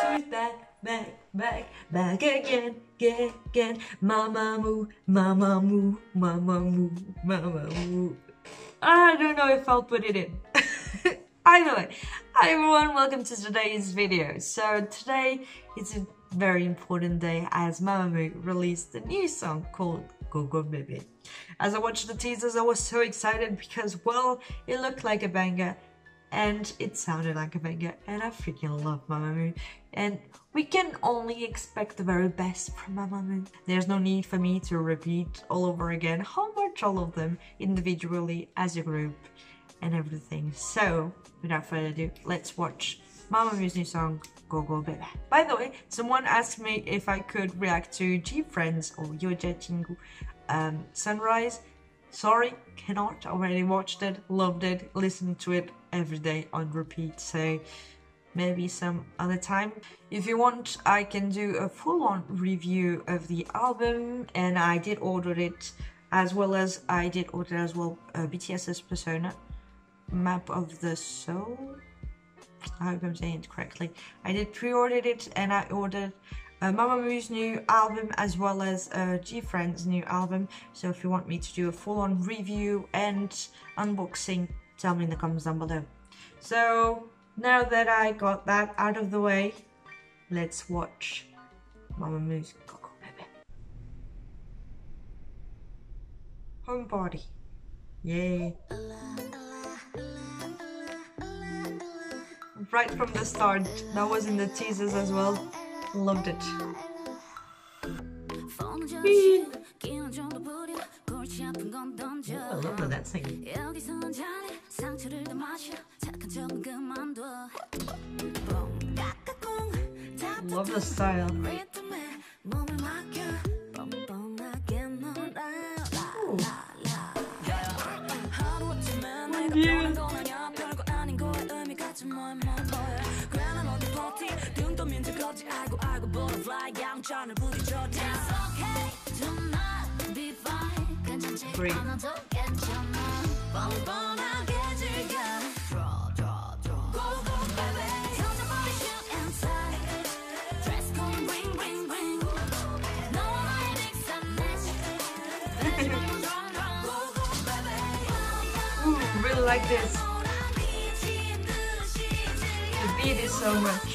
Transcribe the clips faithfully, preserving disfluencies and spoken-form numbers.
She's back, back, back, back again, again, again. Mamamoo, Mamamoo, Mamamoo, Mamamoo. I don't know if I'll put it in. Either way, hi everyone, welcome to today's video. So today is a very important day as Mamamoo released a new song called Gogobebe. As I watched the teasers, I was so excited because, well, it looked like a banger. And it sounded like a banger, and I freaking love Mamamoo. And we can only expect the very best from Mamamoo. There's no need for me to repeat all over again how much all of them individually, as a group, and everything. So, without further ado, let's watch Mamamoo's new song, Gogobebe. By the way, someone asked me if I could react to GFriend's or Yoja Chingu, um, Sunrise. Sorry, cannot. Already watched it, loved it, listened to it every day on repeat, so maybe some other time. If you want, I can do a full-on review of the album, and I did order it, as well as I did order as well uh, B T S's Persona, Map of the Soul. I hope I'm saying it correctly. I did pre-order it, and I ordered Uh, Mamamoo's new album as well as uh, GFriend's new album. So if you want me to do a full-on review and unboxing, tell me in the comments down below. So now that I got that out of the way, let's watch Mamamoo's Gogobebe. Home party, yay! Right from the start, that was in the teasers as well. Loved it. Wee. I love the dancing. Love the style. Great. Ooh, really like this. The beat is so much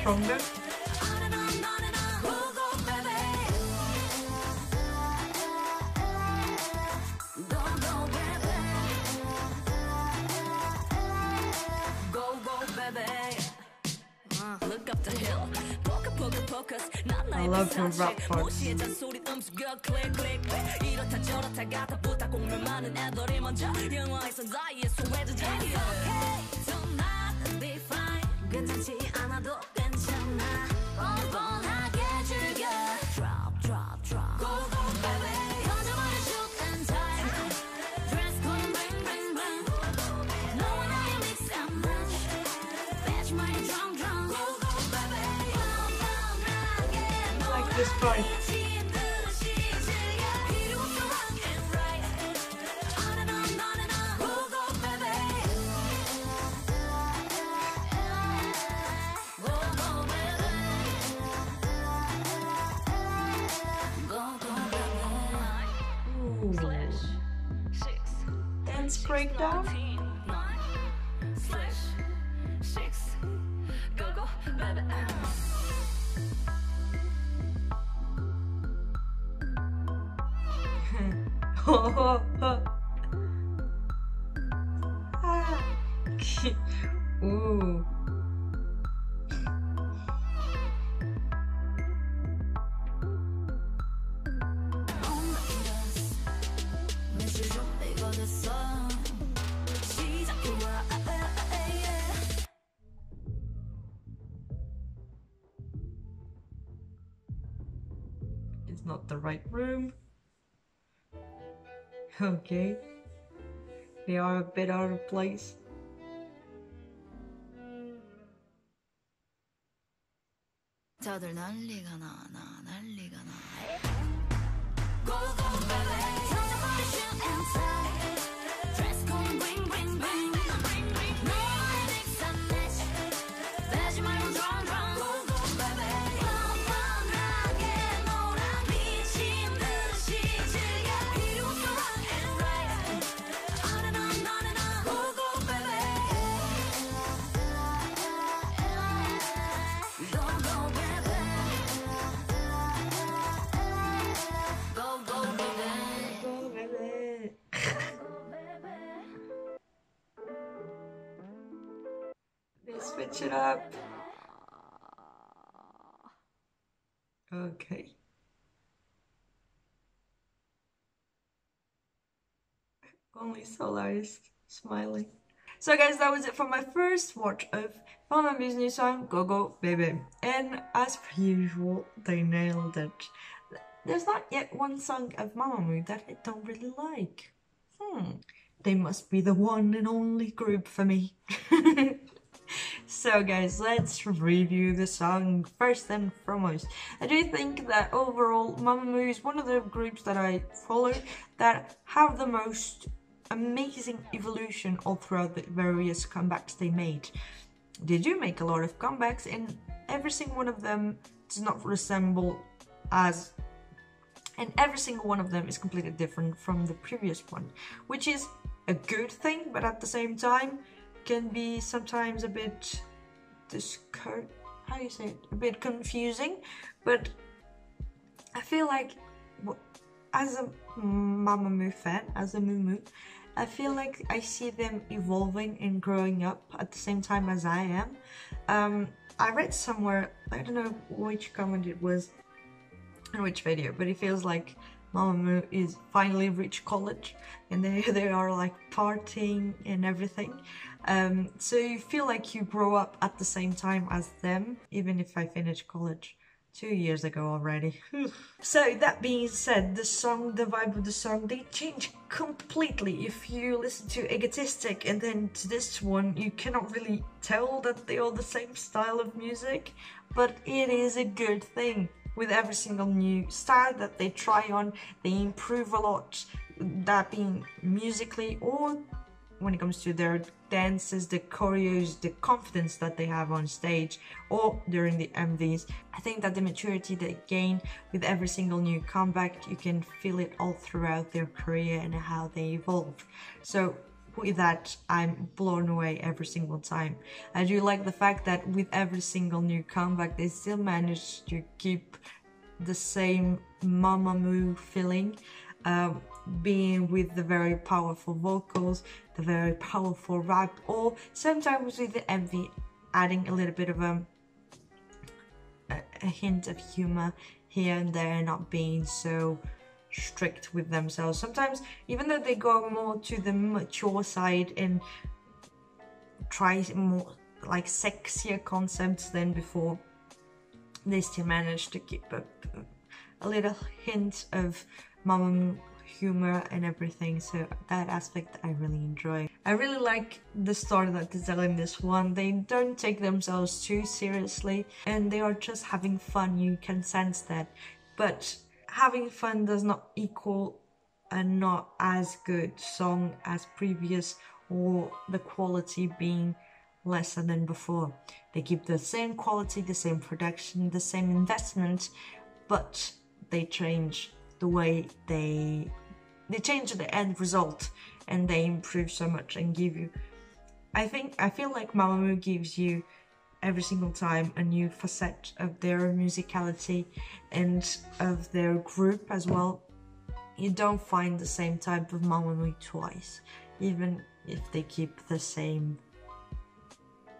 stronger. I love her rap parts. This part. Dance breakdown. Ooh. It's not the right room. Okay, they are a bit out of place. switch it up. Okay. Only Solar is smiling. So guys, that was it for my first watch of Mamamoo's new song, Gogobebe. And as per usual, they nailed it. There's not yet one song of Mamamoo that I don't really like. Hmm. They must be the one and only group for me. So guys, let's review the song first and foremost. I do think that overall Mamamoo is one of the groups that I follow that have the most amazing evolution all throughout the various comebacks they made. They do make a lot of comebacks and every single one of them does not resemble as and every single one of them is completely different from the previous one, which is a good thing, but at the same time can be sometimes a bit disco- how you say it? a bit confusing. But I feel like as a Mamamoo fan, as a Mumu, I feel like I see them evolving and growing up at the same time as I am. Um, I read somewhere, I don't know which comment it was, in which video, but it feels like Mamamoo is finally reached college and they, they are like partying and everything. Um, so you feel like you grow up at the same time as them, even if I finished college two years ago already. So that being said, the song, the vibe of the song, they change completely. If you listen to Egotistic and then to this one, you cannot really tell that they are the same style of music, but it is a good thing. With every single new style that they try on, they improve a lot, that being musically or when it comes to their dances, the choreos, the confidence that they have on stage or during the M Vs. I think that the maturity they gain with every single new comeback, you can feel it all throughout their career and how they evolve. So with that, I'm blown away every single time. I do like the fact that with every single new comeback, they still manage to keep the same Mamamoo feeling, um, being with the very powerful vocals, the very powerful rap, or sometimes with the M V adding a little bit of a, a hint of humor here and there, not being so strict with themselves. Sometimes even though they go more to the mature side and try more like sexier concepts than before, they still manage to keep up a little hint of Mamamoo humor and everything. So that aspect I really enjoy. I really like the story that is telling this one. They don't take themselves too seriously and they are just having fun. You can sense that, but having fun does not equal a not as good song as previous or the quality being lesser than before. They keep the same quality, the same production, the same investment, but they change the way they... they change the end result and they improve so much and give you... I think, I feel like Mamamoo gives you every single time a new facet of their musicality and of their group as well. You don't find the same type of Mamamoo twice, even if they keep the same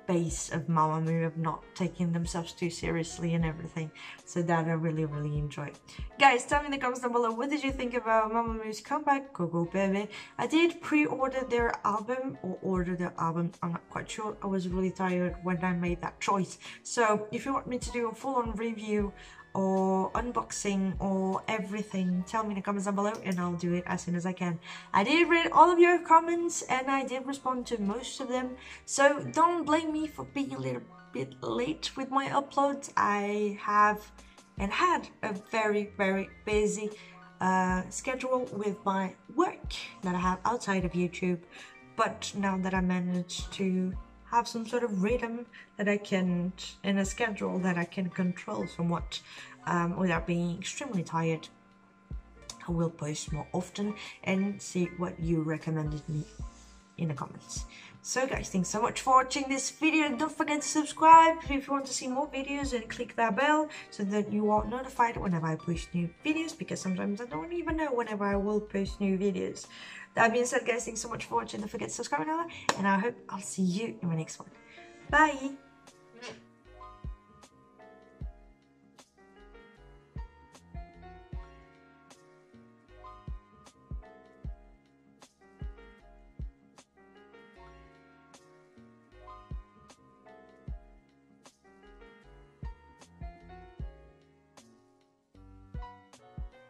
base of Mamamoo of not taking themselves too seriously and everything. So that I really really enjoy. Guys, tell me in the comments down below, what did you think about Mamamoo's comeback, Gogobebe? I did pre-order their album or order their album, I'm not quite sure. I was really tired when I made that choice. So if you want me to do a full-on review or unboxing or everything, tell me in the comments down below and I'll do it as soon as I can. I did read all of your comments and I did respond to most of them, so don't blame me for being a little bit late with my uploads. I have and had a very very busy uh, schedule with my work that I have outside of YouTube, but now that I managed to have some sort of rhythm that I can, in a schedule that I can control somewhat, um, without being extremely tired, I will post more often and see what you recommended me in the comments. So guys, thanks so much for watching this video. Don't forget to subscribe if you want to see more videos and click that bell so that you are notified whenever I post new videos, because sometimes I don't even know whenever I will post new videos. That being said guys, thanks so much for watching. Don't forget to subscribe and all that, and I hope I'll see you in my next one. Bye!